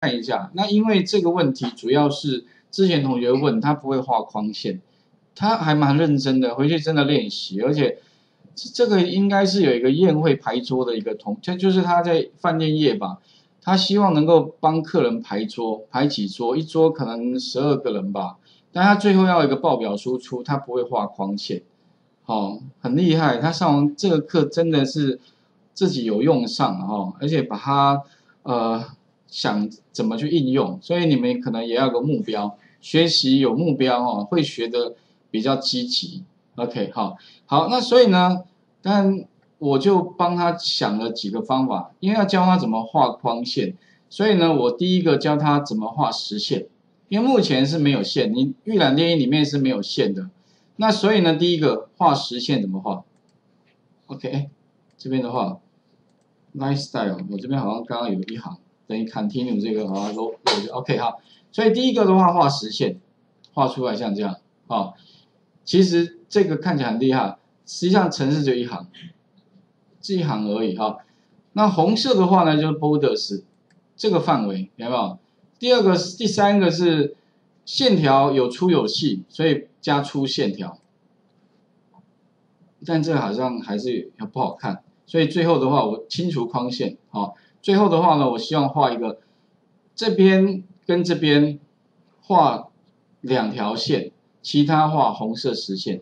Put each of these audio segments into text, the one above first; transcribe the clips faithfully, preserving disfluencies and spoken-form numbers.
看一下，那因为这个问题主要是之前同学问他不会画框线，他还蛮认真的，回去真的练习，而且这个应该是有一个宴会排桌的一个同，这就是他在饭店业吧，他希望能够帮客人排桌，排几桌，一桌可能十二个人吧，但他最后要一个报表输出，他不会画框线，哦，很厉害，他上完这个课真的是自己有用上哦，而且把它呃。 想怎么去应用，所以你们可能也要有个目标，学习有目标哦，会学的比较积极。OK， 好，好，那所以呢，但我就帮他想了几个方法，因为要教他怎么画框线，所以呢，我第一个教他怎么画实线，因为目前是没有线，你预览电影里面是没有线的，那所以呢，第一个画实线怎么画 ？OK， 这边的话 ，lifestyle， 我这边好像刚刚有一行。 等于 continue 这个啊 ，low OK 好，所以第一个的话画实线，画出来像这样啊、哦，其实这个看起来很厉害，实际上程式就一行，这一行而已哈、哦。那红色的话呢就是 borders 这个范围，有没有？第二个、第三个是线条有粗有细，所以加粗线条，但这好像还是不好看，所以最后的话我清除框线啊。哦 最后的话呢，我希望画一个，这边跟这边画两条线，其他画红色实线，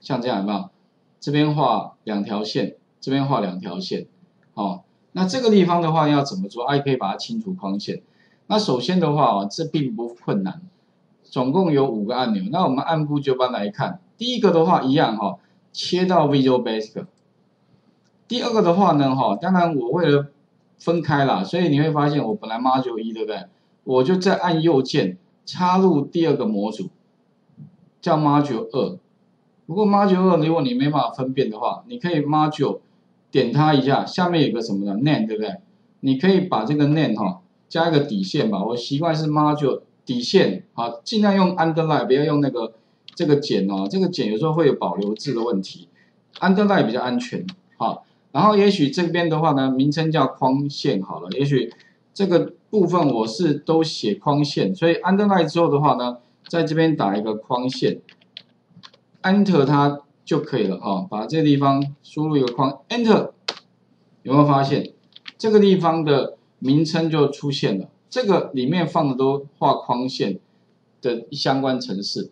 像这样有没有？这边画两条线，这边画两条线，哦，那这个地方的话要怎么做？哎、啊，可以把它清除框线。那首先的话哦，这并不困难，总共有五个按钮。那我们按部就班来看，第一个的话一样哦，切到 Visual Basic。第二个的话呢，哈，当然我为了 分开啦，所以你会发现我本来 Module 一对不对？我就再按右键插入第二个模组，叫 Module 二。不过 Module 二如果你没办法分辨的话，你可以 Module 点它一下，下面有个什么的 Name 对不对？你可以把这个 Name 哈加一个底线吧。我习惯是 Module 底线啊，尽量用 Underline， 不要用那个这个减哦，这个减有时候会有保留字的问题 ，Underline 比较安全啊。 然后也许这边的话呢，名称叫框线好了。也许这个部分我是都写框线，所以 underline 之后的话呢，在这边打一个框线 ，enter 它就可以了哈、哦。把这个地方输入一个框 ，enter， 有没有发现这个地方的名称就出现了？这个里面放的都画框线的相关程式。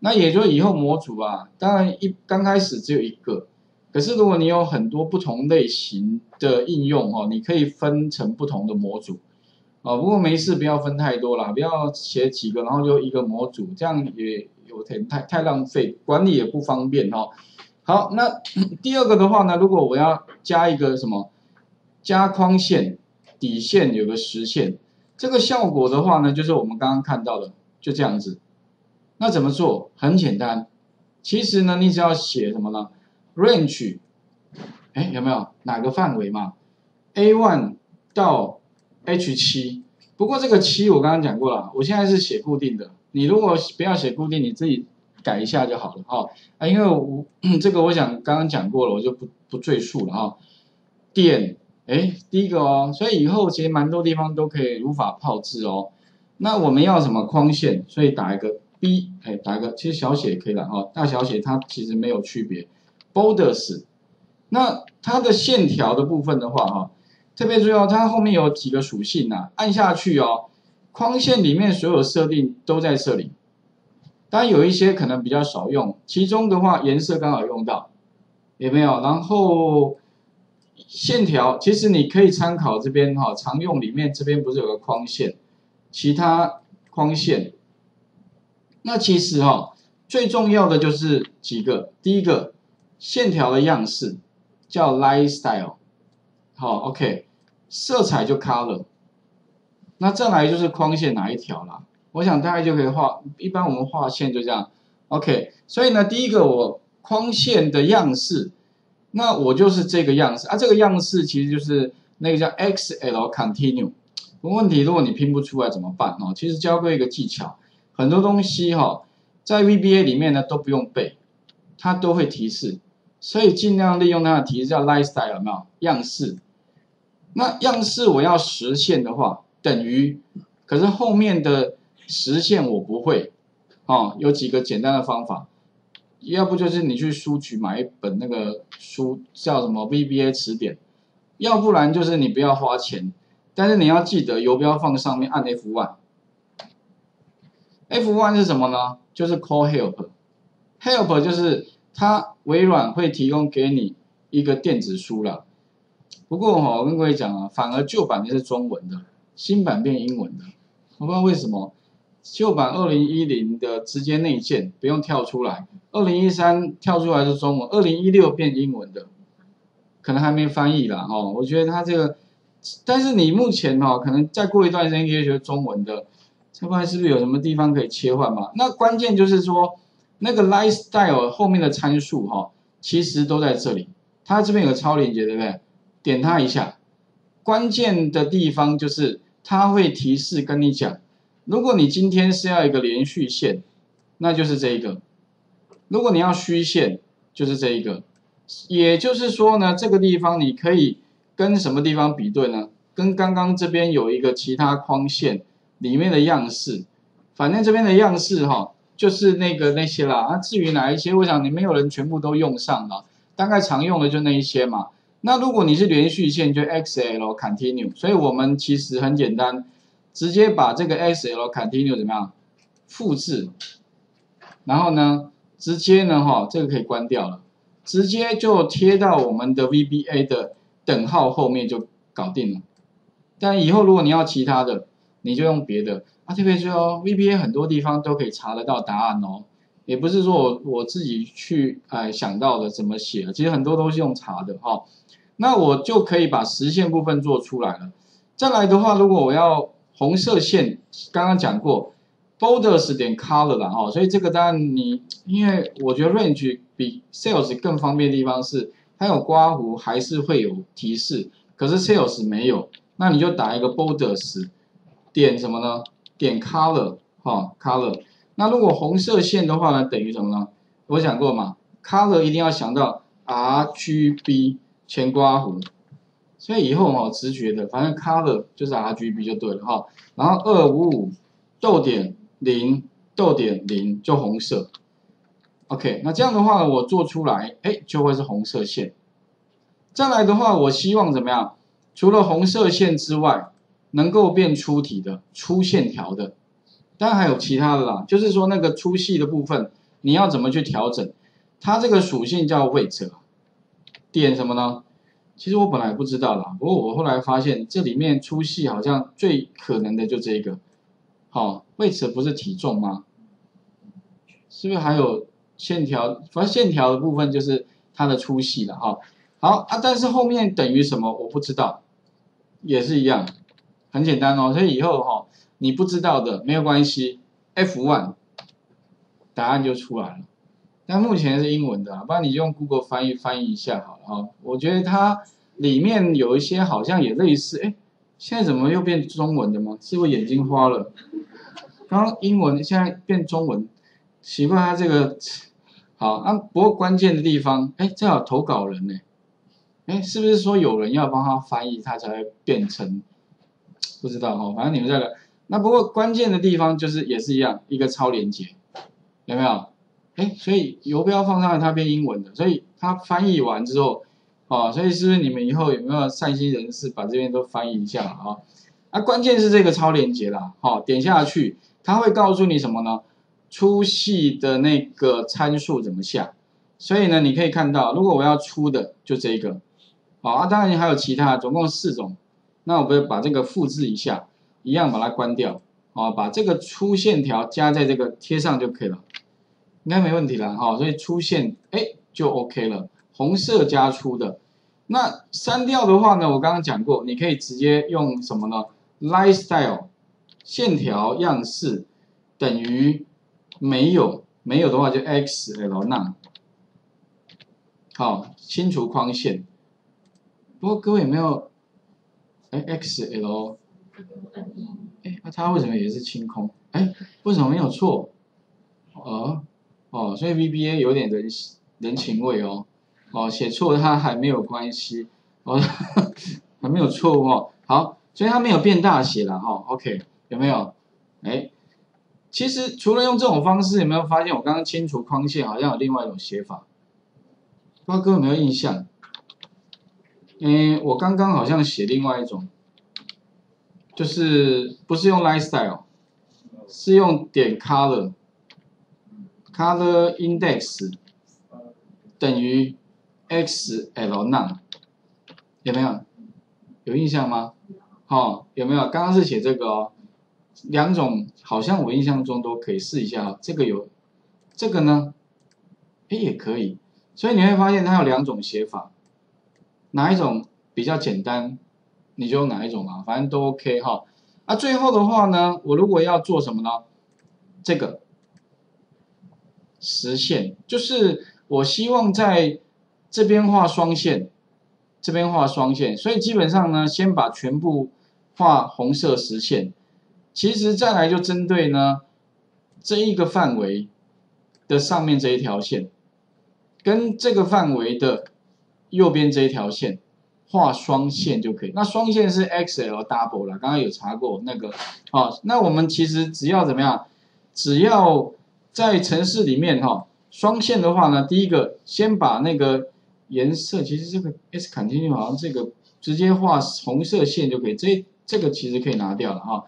那也就以后模组啊，当然一刚开始只有一个。 可是，如果你有很多不同类型的应用哦，你可以分成不同的模组啊。不过没事，不要分太多啦，不要写几个，然后就一个模组，这样也有点太太浪费，管理也不方便哦。好，那第二个的话呢，如果我要加一个什么，加框线、底线有个实线，这个效果的话呢，就是我们刚刚看到的，就这样子。那怎么做？很简单，其实呢，你只要写什么呢？ range， 哎，有没有哪个范围嘛 ？A 一 到 H 七， 不过这个七我刚刚讲过了，我现在是写固定的。你如果不要写固定，你自己改一下就好了哈。啊，因为我这个我想刚刚讲过了，我就不不赘述了哈。点，哎，第一个哦，所以以后其实蛮多地方都可以如法炮制哦。那我们要什么框线？所以打一个 B， 哎，打一个，其实小写也可以了哈，大小写它其实没有区别。 borders， 那它的线条的部分的话，哈，特别重要，它后面有几个属性啊，按下去哦，框线里面所有设定都在这里，当然有一些可能比较少用，其中的话颜色刚好用到，有没有？然后线条，其实你可以参考这边哈，常用里面这边不是有个框线，其他框线，那其实哈，最重要的就是几个，第一个。 线条的样式叫 lifestyle， 好 ，OK， 色彩就 color， 那再来就是框线哪一条啦？我想大概就可以画，一般我们画线就这样 ，OK。所以呢，第一个我框线的样式，那我就是这个样式啊，这个样式其实就是那个叫 X L continue。不过问题，如果你拼不出来怎么办哦？其实教过一个技巧，很多东西哈、哦，在 V B A 里面呢都不用背，它都会提示。 所以尽量利用它的提示叫 lifestyle 有没有样式？那样式我要实现的话，等于，可是后面的实现我不会，哦，有几个简单的方法，要不就是你去书局买一本那个书叫什么 V B A 词典，要不然就是你不要花钱，但是你要记得游标放上面按 F 一。 F 一 是什么呢？就是 Call Help， Help 就是它微软会提供给你一个电子书啦。不过哦，我跟各位讲啊，反而旧版的是中文的，新版变英文的，我不知道为什么。旧版二零一零的直接内建，不用跳出来 ；二零一三跳出来是中文 ，二零一六变英文的，可能还没翻译啦哦。我觉得它这个，但是你目前哦，可能再过一段时间可以学中文的。 要不然是不是有什么地方可以切换嘛？那关键就是说，那个 lifestyle 后面的参数哈、哦，其实都在这里。它这边有个超链接，对不对？点它一下，关键的地方就是它会提示跟你讲，如果你今天是要一个连续线，那就是这一个；如果你要虚线，就是这一个。也就是说呢，这个地方你可以跟什么地方比对呢？跟刚刚这边有一个其他框线。 里面的样式，反正这边的样式哈、哦，就是那个那些啦。啊，至于哪一些，我想你没有人全部都用上了，大概常用的就那一些嘛。那如果你是连续线，就 X L continue。所以我们其实很简单，直接把这个 X L continue 怎么样复制，然后呢，直接呢哈、哦，这个可以关掉了，直接就贴到我们的 V B A 的等号后面就搞定了。但以后如果你要其他的， 你就用别的啊，特别是哦 ，V B A 很多地方都可以查得到答案哦，也不是说我我自己去哎想到的怎么写，其实很多都是用查的哈、哦。那我就可以把实现部分做出来了。再来的话，如果我要红色线，刚刚讲过 ，borders 点 color 啦哈、哦，所以这个当然你因为我觉得 range 比 sales 更方便的地方是它有刮弧还是会有提示，可是 sales 没有，那你就打一个 borders。 点什么呢？点 color 哈、哦、color。那如果红色线的话呢，等于什么呢？我讲过嘛 ，color 一定要想到 R G B 前刮弧，所以以后哈、哦、直觉的，反正 color 就是 R G B 就对了哈、哦。然后二五五逗点零逗点零就红色。OK， 那这样的话呢，我做出来，哎，就会是红色线。再来的话，我希望怎么样？除了红色线之外， 能够变粗体的、粗线条的，当然还有其他的啦。就是说那个粗细的部分，你要怎么去调整？它这个属性叫 weight， 点什么呢？其实我本来不知道啦，不过我后来发现这里面粗细好像最可能的就这个。好 ，weight 不是体重吗？是不是还有线条？反正线条的部分就是它的粗细了哈。好啊，但是后面等于什么我不知道，也是一样。 很简单哦，所以以后哈、哦，你不知道的没有关系 ，F 一 答案就出来了。但目前是英文的、啊，不然你用 Google 翻译翻译一下好了哈、哦。我觉得它里面有一些好像也类似，哎，现在怎么又变中文的吗？是不是眼睛花了？刚刚英文现在变中文，奇怪它这个好啊。不过关键的地方，哎，正好投稿人呢，哎，是不是说有人要帮他翻译，他才会变成？ 不知道哈、哦，反正你们在聊。那不过关键的地方就是也是一样，一个超连接，有没有？哎，所以游标放上来它变英文的，所以它翻译完之后，哦，所以是不是你们以后有没有善心人士把这边都翻译一下啊、哦？啊，关键是这个超连接啦，好、哦，点下去，它会告诉你什么呢？粗细的那个参数怎么下？所以呢，你可以看到，如果我要粗的就这一个，好、哦、啊，当然还有其他，总共四种。 那我们把这个复制一下，一样把它关掉啊，把这个粗线条加在这个贴上就可以了，应该没问题了哈、哦。所以粗线哎就 OK 了，红色加粗的。那删掉的话呢，我刚刚讲过，你可以直接用什么呢 ？lifestyle 线条样式等于没有，没有的话就 X L none。好，清除框线。不过各位有没有？ 哎 ，X L， 哎，那、啊、它为什么也是清空？哎，为什么没有错？哦，哦，所以 V B A 有点人人情味哦，哦，写错它还没有关系，哦，还没有错误哦。好，所以它没有变大写了哈。OK， 有没有？哎，其实除了用这种方式，有没有发现我刚刚清除框线好像有另外一种写法？不知道各位有没有印象？嗯，我刚刚好像写另外一种，就是不是用 line style， 是用点 color。 color index 等于 xl none 有没有？有印象吗？哦，有没有？刚刚是写这个哦，两种好像我印象中都可以试一下哦。这个有，这个呢，哎也可以。所以你会发现它有两种写法，哪一种比较简单，你就用哪一种嘛，反正都 OK 哈。啊，最后的话呢，我如果要做什么呢？这个。 实线就是我希望在这边画双线，这边画双线，所以基本上呢，先把全部画红色实线。其实再来就针对呢这一个范围的上面这一条线，跟这个范围的右边这一条线画双线就可以。那双线是 X L double 啦，刚刚有查过那个啊。那我们其实只要怎么样，只要 在程式里面哈，双线的话呢，第一个先把那个颜色，其实这个 S continue 好像这个直接画红色线就可以，这这个其实可以拿掉了哈。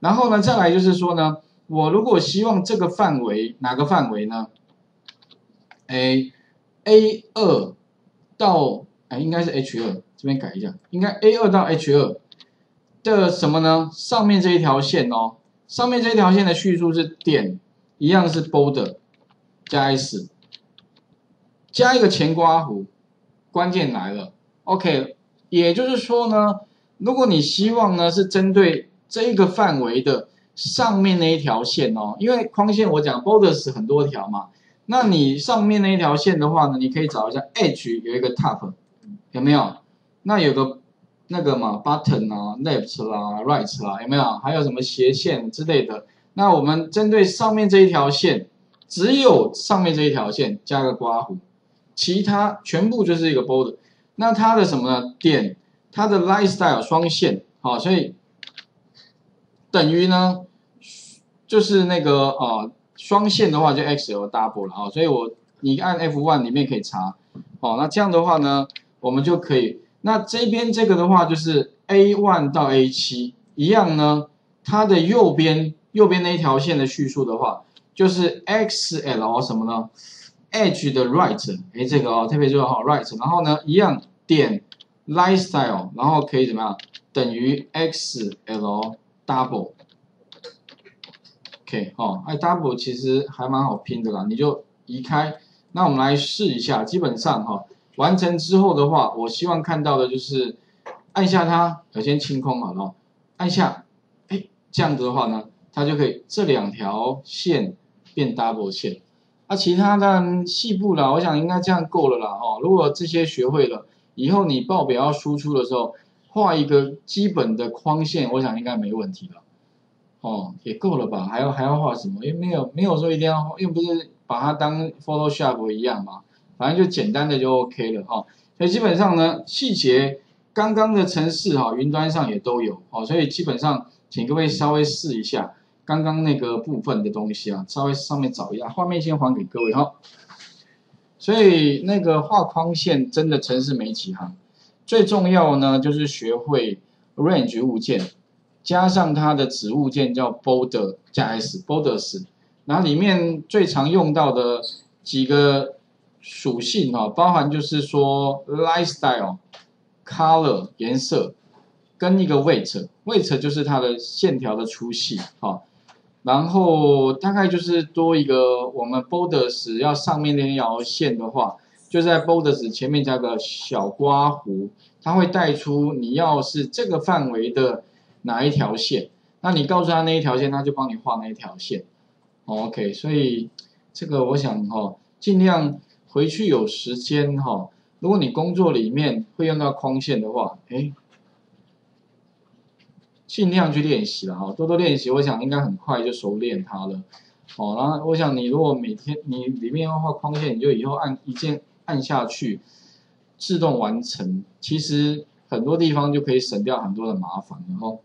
然后呢，再来就是说呢，我如果希望这个范围哪个范围呢？哎 ，A 二到哎应该是 H 二这边改一下，应该 A 二到 H 二的什么呢？上面这一条线哦，上面这一条线的叙述是点。 一样是 border 加 s 加一个前刮弧，关键来了 ，OK， 也就是说呢，如果你希望呢是针对这一个范围的上面那一条线哦，因为框线我讲 border 是很多条嘛，那你上面那一条线的话呢，你可以找一下 edge 有一个 top 有没有？那有个那个嘛 button 啊 left 啦 right 啦有没有？还有什么斜线之类的？ 那我们针对上面这一条线，只有上面这一条线加个刮弧，其他全部就是一个 border。那它的什么呢？点它的 line style 双线，好，所以等于呢，就是那个呃双线的话就 X L double 了啊。所以我你按 F 一 里面可以查，哦，那这样的话呢，我们就可以。那这边这个的话就是 A 一 到 A 七 一样呢，它的右边。 右边那一条线的叙述的话，就是 X L 什么呢 ？Edge 的 right， 哎，这个哦，特别重要哈 ，right。然后呢，一样点 line style， 然后可以怎么样？等于 X L double。OK， 哦，哎 ，double 其实还蛮好拼的啦，你就移开。那我们来试一下，基本上哈、哦，完成之后的话，我希望看到的就是按下它，我先清空好了，按下，哎，这样子的话呢？ 它就可以这两条线变 double 线，啊，其他的细部啦，我想应该这样够了啦哦。如果这些学会了，以后你报表要输出的时候，画一个基本的框线，我想应该没问题了，哦，也够了吧？还要还要画什么？因为没有没有说一定要，又不是把它当 Photoshop 一样嘛，反正就简单的就 OK 了哈、哦。所以基本上呢，细节刚刚的程式哈，云端上也都有哦，所以基本上请各位稍微试一下。 刚刚那个部分的东西啊，稍微上面找一下，画面先还给各位哈。所以那个画框线真的程式没几行，最重要呢就是学会 range 物件，加上它的子物件叫 border 加 s borders， 然后里面最常用到的几个属性哈、啊，包含就是说 lifestyle、color 颜色跟一个 weight，weight weight 就是它的线条的粗细哈。 然后大概就是多一个，我们 borders 要上面那条线的话，就在 borders 前面加个小刮弧，它会带出你要是这个范围的哪一条线，那你告诉他那一条线，他就帮你画那一条线。OK， 所以这个我想哈、哦，尽量回去有时间哈、哦，如果你工作里面会用到框线的话，哎。 尽量去练习了哈，多多练习，我想应该很快就熟练它了。哦，然后我想你如果每天你里面要画框线，你就以后按一键按下去，自动完成。其实很多地方就可以省掉很多的麻烦了哦。